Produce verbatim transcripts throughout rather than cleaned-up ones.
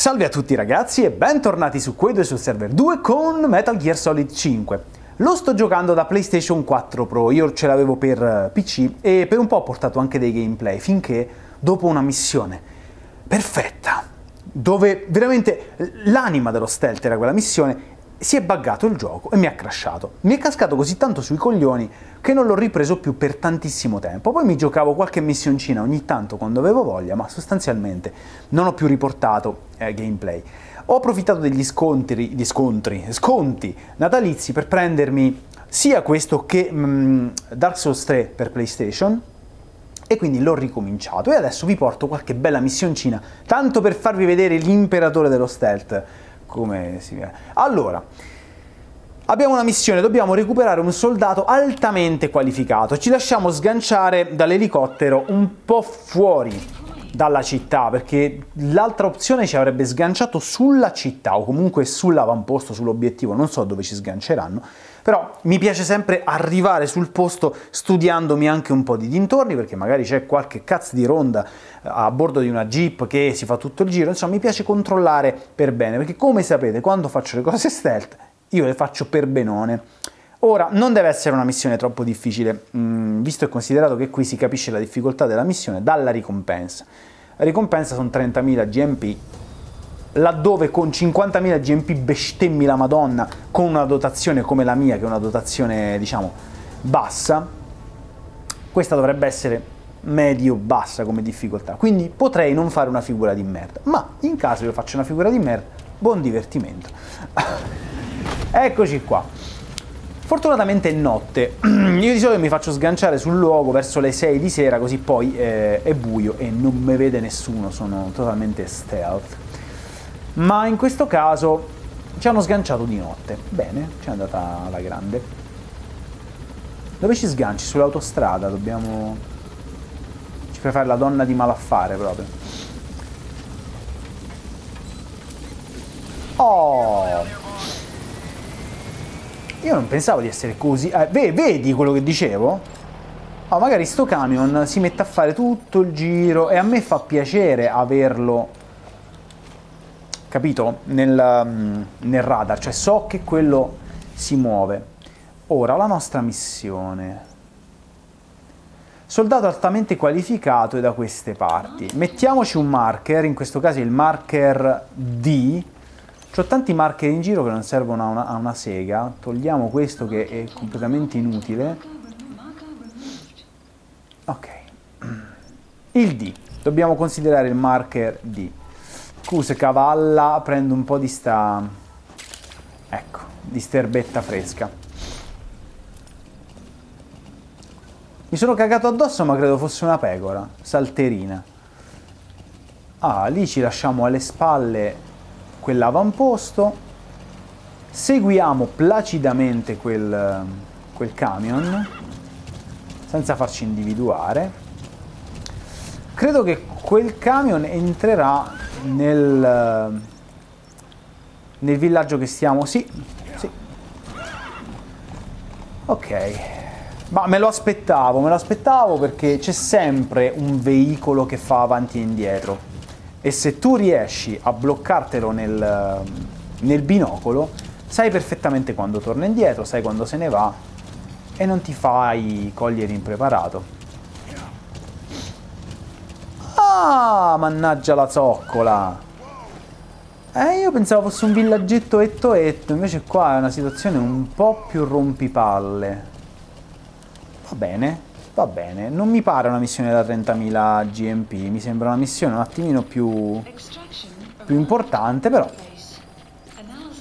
Salve a tutti ragazzi e bentornati su Quedo e sul server due con Metal Gear Solid cinque. Lo sto giocando da PlayStation quattro Pro, io ce l'avevo per P C e per un po' ho portato anche dei gameplay, finché dopo una missione perfetta, dove veramente l'anima dello stealth era quella missione, si è buggato il gioco e mi ha crashato. Mi è cascato così tanto sui coglioni che non l'ho ripreso più per tantissimo tempo. Poi mi giocavo qualche missioncina ogni tanto quando avevo voglia, ma sostanzialmente non ho più riportato eh, gameplay. Ho approfittato degli scontri, di scontri, sconti natalizi per prendermi sia questo che mh, Dark Souls tre per PlayStation, e quindi l'ho ricominciato e adesso vi porto qualche bella missioncina, tanto per farvi vedere l'imperatore dello stealth. Come si vede. Allora, abbiamo una missione, dobbiamo recuperare un soldato altamente qualificato. Ci lasciamo sganciare dall'elicottero un po' fuori dalla città, perché l'altra opzione ci avrebbe sganciato sulla città o comunque sull'avamposto, sull'obiettivo, non so dove ci sganceranno, però mi piace sempre arrivare sul posto studiandomi anche un po' di dintorni, perché magari c'è qualche cazzo di ronda a bordo di una jeep che si fa tutto il giro, insomma mi piace controllare per bene, perché come sapete quando faccio le cose stealth io le faccio per benone. Ora, non deve essere una missione troppo difficile, mh, visto e considerato che qui si capisce la difficoltà della missione dalla ricompensa. La ricompensa sono trentamila G M P, laddove con cinquantamila G M P bestemmi la Madonna, con una dotazione come la mia, che è una dotazione, diciamo, bassa, questa dovrebbe essere medio-bassa come difficoltà, quindi potrei non fare una figura di merda, ma in caso io faccio una figura di merda, buon divertimento. Eccoci qua. Fortunatamente è notte, io di solito mi faccio sganciare sul luogo verso le sei di sera, così poi eh, è buio e non mi vede nessuno, sono totalmente stealth. Ma in questo caso ci hanno sganciato di notte, bene, ci è andata alla grande. Dove ci sganci? Sull'autostrada, dobbiamo... ci fai fare la donna di malaffare proprio. Oh! Io non pensavo di essere così... Eh, vedi quello che dicevo? Oh, magari sto camion si mette a fare tutto il giro e a me fa piacere averlo, capito? Nel, nel radar, cioè so che quello si muove. Ora, la nostra missione. Soldato altamente qualificato è da queste parti. Mettiamoci un marker, in questo caso il marker D. C'ho tanti marker in giro che non servono a una, a una sega. Togliamo questo che è completamente inutile. Ok. Il D. Dobbiamo considerare il marker D. Scuse cavalla, prendo un po' di sta... Ecco, di sterbetta fresca. Mi sono cagato addosso ma credo fosse una pecora. Salterina. Ah, lì ci lasciamo alle spalle... quell'avamposto, seguiamo placidamente quel, quel camion senza farci individuare. Credo che quel camion entrerà nel nel villaggio che stiamo, sì, sì. Ok, ma me lo aspettavo, me lo aspettavo perché c'è sempre un veicolo che fa avanti e indietro. E se tu riesci a bloccartelo nel, nel binocolo, sai perfettamente quando torna indietro, sai quando se ne va e non ti fai cogliere impreparato. Ah, mannaggia la zoccola! Eh, io pensavo fosse un villaggetto etto etto, invece qua è una situazione un po' più rompipalle. Va bene. Va bene, non mi pare una missione da trentamila G M P, mi sembra una missione un attimino più, più importante, però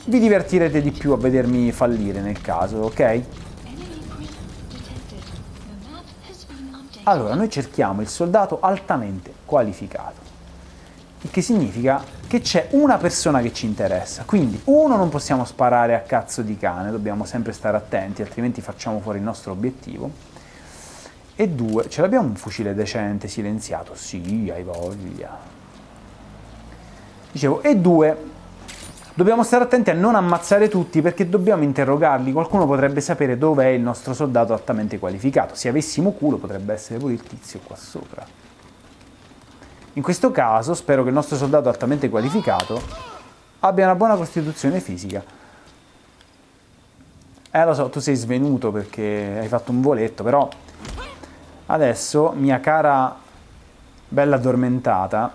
vi divertirete di più a vedermi fallire nel caso, ok? Allora, noi cerchiamo il soldato altamente qualificato, il che significa che c'è una persona che ci interessa, quindi uno non possiamo sparare a cazzo di cane, dobbiamo sempre stare attenti, altrimenti facciamo fuori il nostro obiettivo. E due, ce l'abbiamo un fucile decente, silenziato? Sì, hai voglia. Dicevo, e due, dobbiamo stare attenti a non ammazzare tutti perché dobbiamo interrogarli. Qualcuno potrebbe sapere dov'è il nostro soldato altamente qualificato. Se avessimo culo potrebbe essere pure il tizio qua sopra. In questo caso spero che il nostro soldato altamente qualificato abbia una buona costituzione fisica. Eh, lo so, tu sei svenuto perché hai fatto un voletto, però adesso, mia cara bella addormentata,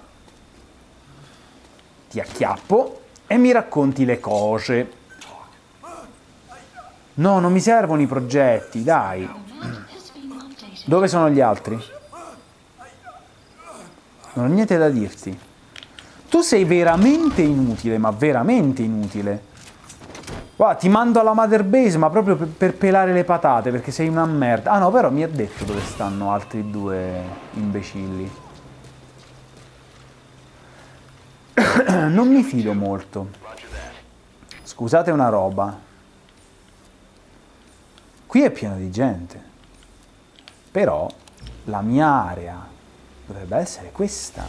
ti acchiappo e mi racconti le cose. No, non mi servono i progetti, dai. Dove sono gli altri? Non ho niente da dirti. Tu sei veramente inutile, ma veramente inutile. Guarda, ti mando alla Mother Base, ma proprio per, per pelare le patate, perché sei una merda. Ah no, però mi ha detto dove stanno altri due imbecilli. Non mi fido molto. Scusate una roba. Qui è pieno di gente. Però la mia area dovrebbe essere questa.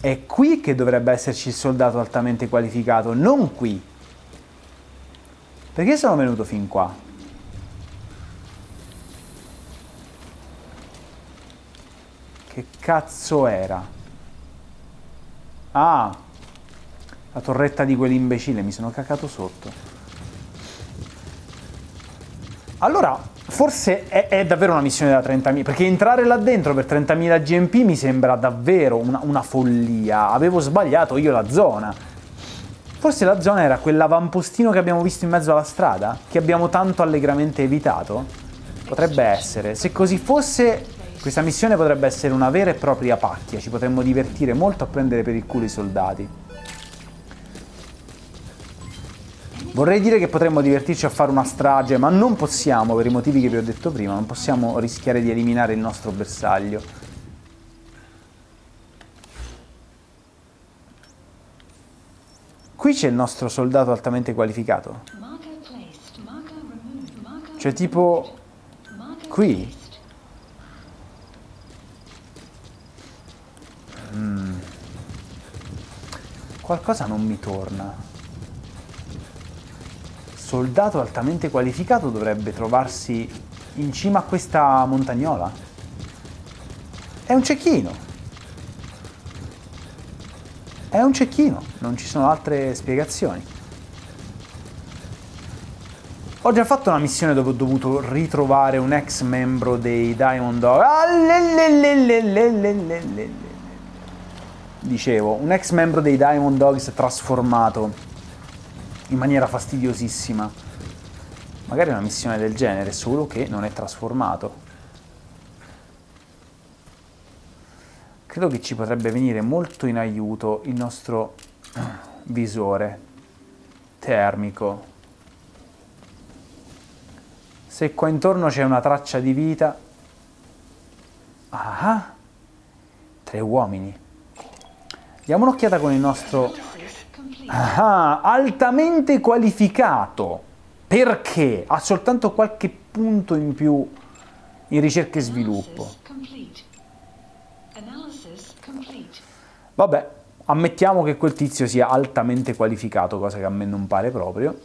È qui che dovrebbe esserci il soldato altamente qualificato, non qui. Perché sono venuto fin qua? Che cazzo era? Ah! La torretta di quell'imbecille, mi sono cacato sotto. Allora, forse è, è davvero una missione da trentamila, perché entrare là dentro per trentamila G M P mi sembra davvero una, una follia. Avevo sbagliato io la zona. Forse la zona era quell'avampostino che abbiamo visto in mezzo alla strada, che abbiamo tanto allegramente evitato? Potrebbe essere. Se così fosse, questa missione potrebbe essere una vera e propria pacchia. Ci potremmo divertire molto a prendere per il culo i soldati. Vorrei dire che potremmo divertirci a fare una strage, ma non possiamo, per i motivi che vi ho detto prima. Non possiamo rischiare di eliminare il nostro bersaglio. Qui c'è il nostro soldato altamente qualificato. Cioè tipo qui. Mm. Qualcosa non mi torna. Soldato altamente qualificato dovrebbe trovarsi in cima a questa montagnola. È un cecchino. È un cecchino, non ci sono altre spiegazioni. Ho già fatto una missione dove ho dovuto ritrovare un ex membro dei Diamond Dogs. Ah, dicevo, un ex membro dei Diamond Dogs trasformato in maniera fastidiosissima. Magari una missione del genere, solo che non è trasformato. Credo che ci potrebbe venire molto in aiuto il nostro visore termico. Se qua intorno c'è una traccia di vita... Ah! Tre uomini. Diamo un'occhiata con il nostro... Ah! Altamente qualificato! Perché? Ha soltanto qualche punto in più in ricerca e sviluppo. Vabbè, ammettiamo che quel tizio sia altamente qualificato, cosa che a me non pare proprio.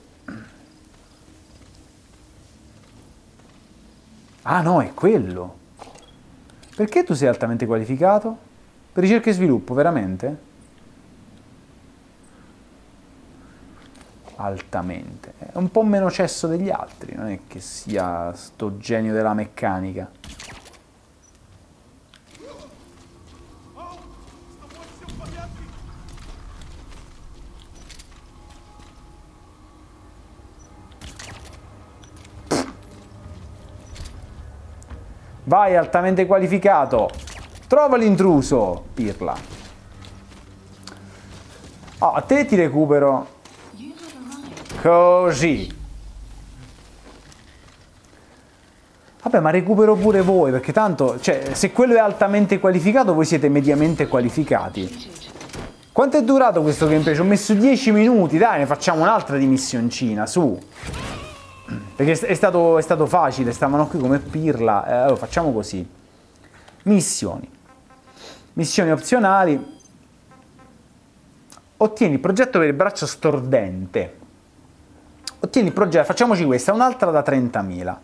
Ah no, è quello. Perché tu sei altamente qualificato? Per ricerca e sviluppo, veramente? Altamente. È un po' meno cesso degli altri, non è che sia sto genio della meccanica. Vai, altamente qualificato! Trova l'intruso! Pirla! Ah, a te ti recupero... Così! Vabbè, ma recupero pure voi, perché tanto... Cioè, se quello è altamente qualificato, voi siete mediamente qualificati. Quanto è durato questo gameplay? Ci ho messo dieci minuti, dai, ne facciamo un'altra di missioncina, su! Perché è stato, è stato facile, stavano qui come pirla. Eh, allora facciamo così. Missioni. Missioni opzionali. Ottieni il progetto per il braccio stordente. Ottieni il progetto, facciamoci questa, un'altra da trentamila.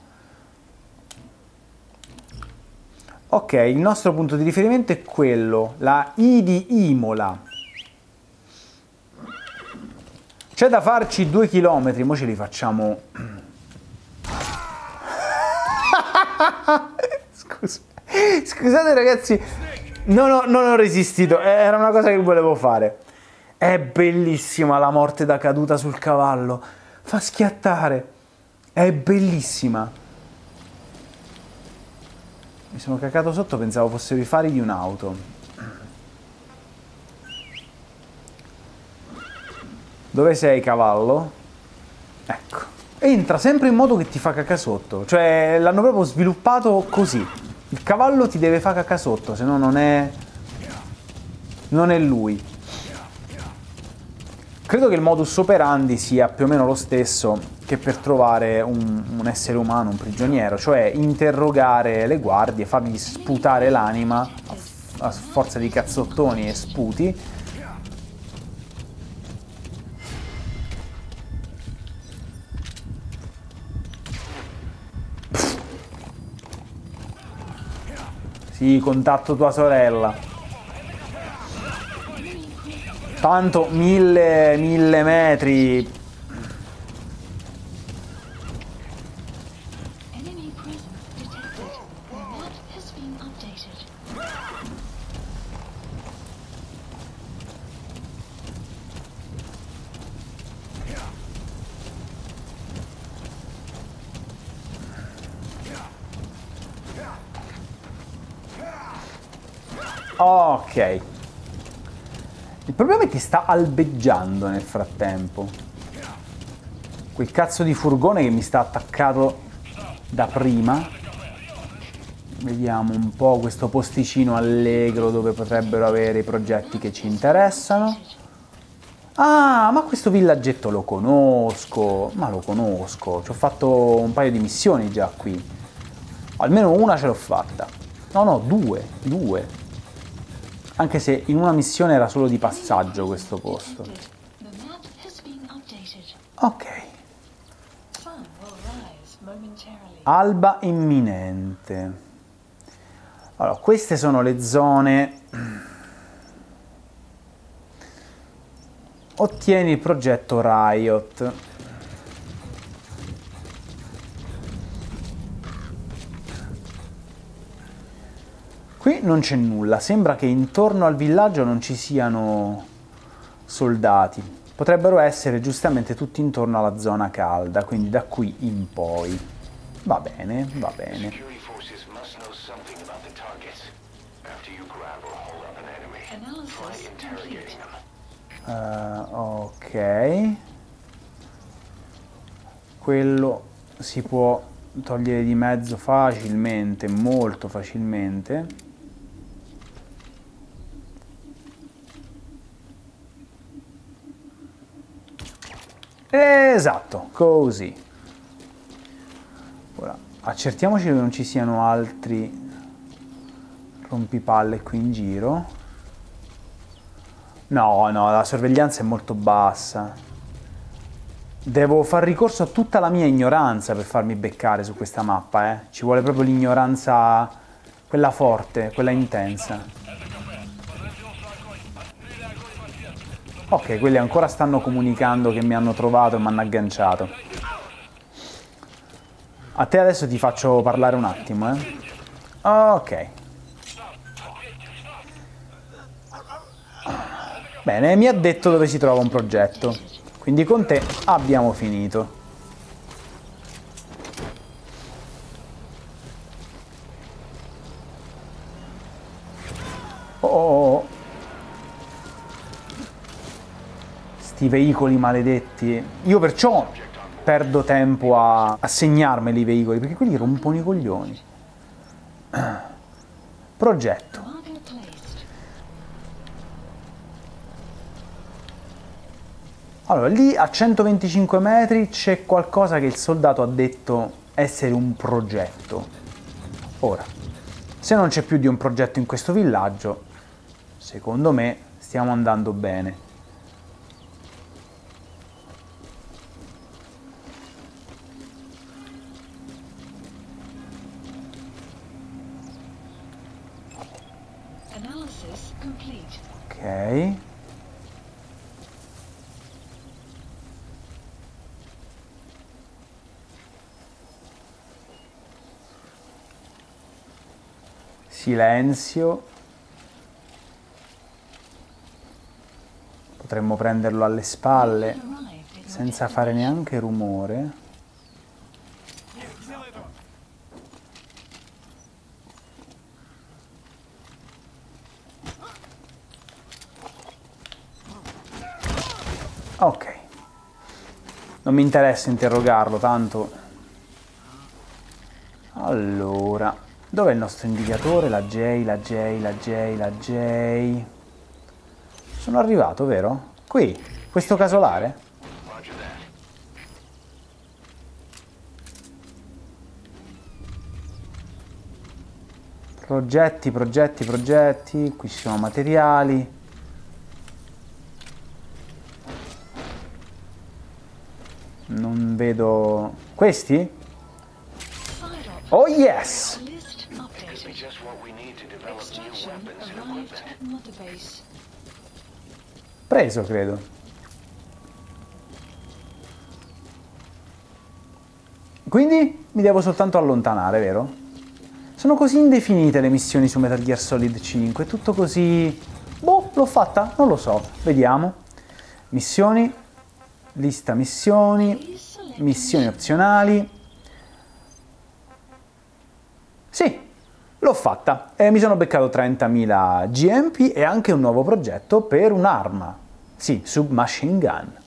Ok, il nostro punto di riferimento è quello, la I di Imola. C'è da farci due chilometri, mo ce li facciamo... Scusate. Scusate ragazzi, no, no, non ho resistito, era una cosa che volevo fare. È bellissima la morte da caduta sul cavallo, fa schiattare, è bellissima. Mi sono cacato sotto, pensavo fossero i fari di un'auto. Dove sei, cavallo? Ecco, entra sempre in modo che ti fa cacca sotto, cioè l'hanno proprio sviluppato così. Il cavallo ti deve fare cacca sotto, se no non è... non è lui. Credo che il modus operandi sia più o meno lo stesso che per trovare un, un essere umano, un prigioniero, cioè interrogare le guardie, fargli sputare l'anima a, a forza di cazzottoni e sputi. Pff. Sì, contatto tua sorella. Tanto mille, mille metri... Ok, il problema è che sta albeggiando nel frattempo. Quel cazzo di furgone che mi sta attaccato da prima. Vediamo un po' questo posticino allegro dove potrebbero avere i progetti che ci interessano. Ah, ma questo villaggetto lo conosco, ma lo conosco, ci ho fatto un paio di missioni già qui. Almeno una ce l'ho fatta. No, no, due, due. Anche se in una missione era solo di passaggio questo posto. Ok. Alba imminente. Allora, queste sono le zone. Ottieni il progetto Riot. Qui non c'è nulla, sembra che intorno al villaggio non ci siano soldati. Potrebbero essere giustamente tutti intorno alla zona calda, quindi da qui in poi. Va bene, va bene. Uh, ok. Quello si può togliere di mezzo facilmente, molto facilmente. Esatto, così. Ora, accertiamoci che non ci siano altri rompipalle qui in giro. No, no, la sorveglianza è molto bassa. Devo far ricorso a tutta la mia ignoranza per farmi beccare su questa mappa, eh. Ci vuole proprio l'ignoranza, quella forte, quella intensa. Ok, quelli ancora stanno comunicando che mi hanno trovato e mi hanno agganciato. A te adesso ti faccio parlare un attimo, eh. Ok. Bene, mi ha detto dove si trova un progetto. Quindi con te abbiamo finito. Oh, oh, oh. Sti veicoli maledetti. Io perciò perdo tempo a, a segnarmeli i veicoli, perché quelli rompono i coglioni. Progetto. Allora, lì a centoventicinque metri c'è qualcosa che il soldato ha detto essere un progetto. Ora, se non c'è più di un progetto in questo villaggio, secondo me stiamo andando bene. Ok. Silenzio. Potremmo prenderlo alle spalle senza fare neanche rumore. Ok. Non mi interessa interrogarlo, tanto. Allora. Dov'è il nostro indicatore? La J, la J, la J, la J. Sono arrivato, vero? Qui, questo casolare? Progetti, progetti, progetti. Qui ci sono materiali. Non vedo... Questi? Oh yes! Preso, credo. Quindi mi devo soltanto allontanare, vero? Sono così indefinite le missioni su Metal Gear Solid cinque, è tutto così... Boh, l'ho fatta? Non lo so, vediamo. Missioni, lista missioni, missioni opzionali. Sì! L'ho fatta e mi sono beccato trentamila G M P e anche un nuovo progetto per un'arma. Sì, submachine gun.